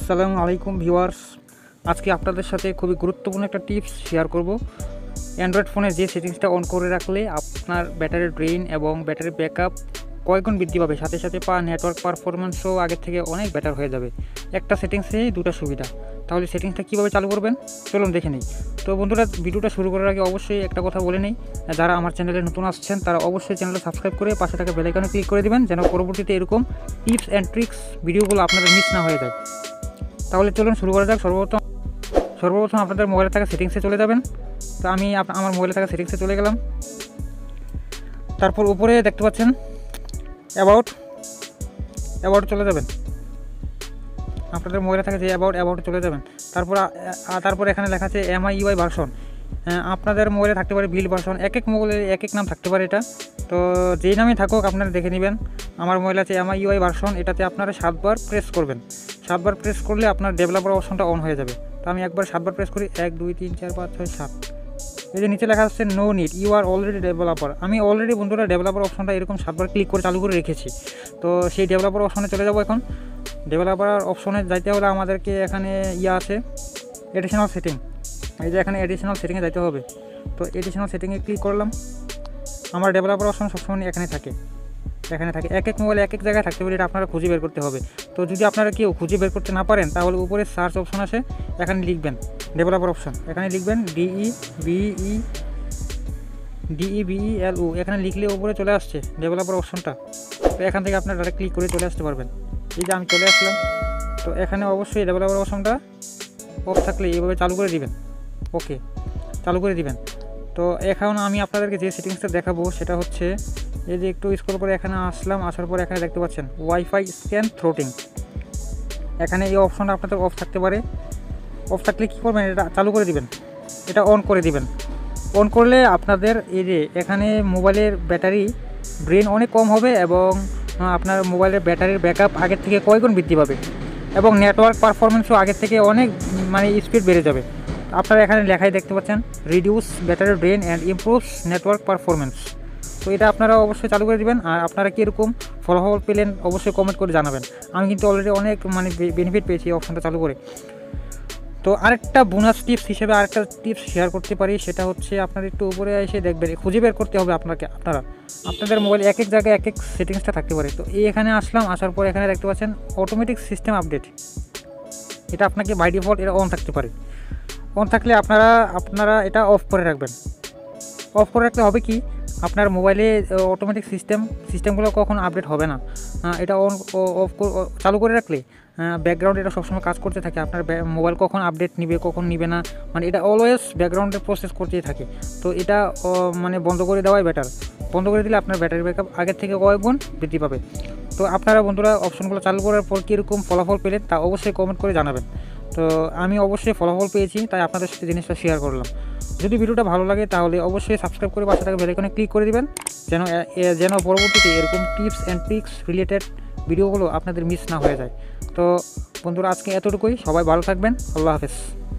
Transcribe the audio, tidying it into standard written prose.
আসসালামু আলাইকুম ভিউয়ার্স, আজকে আপনাদের সাথে খুবই গুরুত্বপূর্ণ একটা টিপস শেয়ার করব। অ্যান্ড্রয়েড ফোনে যে সেটিংসটা অন করে রাখলে আপনার ব্যাটারি ড্রেন এবং ব্যাটারি ব্যাকআপ কয়েকগুণ বৃদ্ধি পাবে, সাথে সাথে নেটওয়ার্ক পারফরমেন্সও আগের থেকে অনেক বেটার হয়ে যাবে। একটা সেটিংসেই দুটো সুবিধা। তাহলে সেটিংসটা কীভাবে চালু করবেন চলুন দেখে নিই। তো বন্ধুরা, ভিডিওটা শুরু করার আগে অবশ্যই একটা কথা বলে নিই, যারা আমার চ্যানেলে নতুন আসছেন তারা অবশ্যই চ্যানেলটা সাবস্ক্রাইব করে পাশে থাকা বেল আইকনে ক্লিক করে দেবেন, যেন পরবর্তীতে এরকম টিপস অ্যান্ড ট্রিক্স ভিডিওগুলো আপনাদের মিস না হয়ে যায়। তাহলে চলুন শুরু করা যাক। সর্বপ্রথম আপনাদের মোবাইলে থাকা সেটিংসে চলে যাবেন। তো আমি আমার মোবাইলে থাকা সেটিংসে চলে গেলাম। তারপর উপরে দেখতে পাচ্ছেন অ্যাবাউট চলে যাবেন, আপনাদের মোবাইলে থাকে যে অ্যাবাউটে চলে যাবেন। তারপর এখানে লেখা আছে MIUI ভার্সন। আপনাদের মোবাইলে থাকতে পারে বিল্ড ভার্সন, এক মোবাইলের এক নাম থাকতে পারে। এটা তো যেই নামে থাকুক আপনারা দেখে নেবেন। আমার মোবাইলে আছে MIUI ভার্সন। এটাতে আপনারা 7 বার প্রেস করবেন। 7 বার প্রেস করলে আপনার ডেভেলপার অপশনটা অন হয়ে যাবে। তো আমি একবার 7 বার প্রেস করি, 1 2 3 4 5 6 7। এই যে নিচে লেখা আছে no need, you are already developer. আমি অলরেডি বন্ধুরা ডেভেলপার অপশনটা এরকম 7 বার ক্লিক করে চালু করে রেখেছি। তো সেই ডেভেলপার অপশনে চলে যাবো। এখন ডেভেলপার অপশনে যাইতে হলে আমাদেরকে এখানে আছে এডিশনাল সেটিং। এই যে এখানে এডিশনাল সেটিংয়ে যাইতে হবে। তো এডিশনাল সেটিংয়ে ক্লিক করলাম। আমার ডেভেলপার অপশন সবসময় এখানে থাকে। এক মোবাইলে এক জায়গায় থাকতে পারে, এটা আপনারা খুঁজে বের করতে হবে। তো যদি আপনারা কেউ খুঁজে বের করতে না পারেন তাহলে উপরে সার্চ অপশন আসে, এখানে লিখবেন ডেভেলপার অপশন, এখানে লিখবেন DEVELU। এখানে লিখলে উপরে চলে আসছে ডেভেলপার অপশনটা। তো এখান থেকে আপনারা ডাইরেক্ট ক্লিক করে চলে আসতে পারবেন। এই যে আমি চলে আসলাম। তো এখানে অবশ্যই ডেভেলপার অপশনটা অফ থাকলে এইভাবে চালু করে দিবেন, ওকে চালু করে দিবেন। তো এখন আমি আপনাদেরকে যে সেটিংসটা দেখাবো সেটা হচ্ছে, এই যে একটু স্ক্রল করে এখানে আসলাম, আসার পরে এখানে দেখতে পাচ্ছেন ওয়াইফাই স্ক্যান থ্রোটিং। এখানে এই অপশনটা আপনাদের অফ থাকতে পারে। অফ থাকলে কী করবেন, এটা চালু করে দিবেন, এটা অন করে দিবেন। অন করলে আপনাদের এই যে এখানে মোবাইলের ব্যাটারি ড্রেন অনেক কম হবে এবং আপনার মোবাইলের ব্যাটারির ব্যাকআপ আগের থেকে কয়েকগুণ বৃদ্ধি পাবে এবং নেটওয়ার্ক পারফরমেন্সও আগের থেকে অনেক স্পিড বেড়ে যাবে। আপনারা এখানে লেখাই দেখতে পাচ্ছেন reduce battery drain and improves network performance. তো এটা আপনারা অবশ্যই চালু করে দেবেন। আর আপনারা কীরকম ফলাফল পেলেন অবশ্যই কমেন্ট করে জানাবেন। আমি কিন্তু অলরেডি অনেক বেনিফিট পেয়েছি এই অপশনটা চালু করে। তো আরেকটা বোনাস টিপস হিসেবে আরেকটা টিপস শেয়ার করতে পারি, সেটা হচ্ছে আপনার একটু উপরে এসে দেখবেন, খুঁজে বের করতে হবে আপনাদের মোবাইলে এক জায়গায় এক সেটিংসটা থাকতে পারে। তো এখানে আসলাম, আসার পর এখানে দেখতে পাচ্ছেন অটোমেটিক সিস্টেম আপডেট। এটা আপনাকে বাই ডিফল্ট এটা অন থাকতে পারে। অন থাকলে আপনারা এটা অফ করে রাখবেন। অফ করে রাখতে হবে কি, আপনার মোবাইলে অটোমেটিক সিস্টেমগুলো কখন আপডেট হবে না। এটা অফ চালু করে রাখলে ব্যাকগ্রাউন্ড এটা সবসময় কাজ করতে থাকে। আপনার মোবাইল কখন আপডেট নিবে কখন নিবে না, এটা অলওয়েজ ব্যাকগ্রাউন্ডে প্রসেস করতেই থাকে। তো এটা বন্ধ করে দেওয়াই বেটার। বন্ধ করে দিলে আপনার ব্যাটারি ব্যাকআপ আগের থেকে কয়েকগুণ বৃদ্ধি পাবে। তো আপনারা বন্ধুরা অপশনগুলো চালু করার পর কীরকম ফলাফল পেলেন তা অবশ্যই কমেন্ট করে জানাবেন। তো আমি অবশ্যই ফলাফল পেয়েছি, তাই আপনাদের সাথে জিনিসটা শেয়ার করলাম। যদি ভিডিওটা ভালো লাগে তাহলে অবশ্যই সাবস্ক্রাইব করে পাশে থাকা বেল আইকনে ক্লিক করে দিবেন, যেন পরবর্তীতে এরকম টিপস অ্যান্ড ট্রিক্স রিলেটেড ভিডিওগুলো আপনাদের মিস না হয়ে যায়। তো বন্ধুরা আজকে এতটুকুই, সবাই ভালো থাকবেন, আল্লাহ হাফেজ।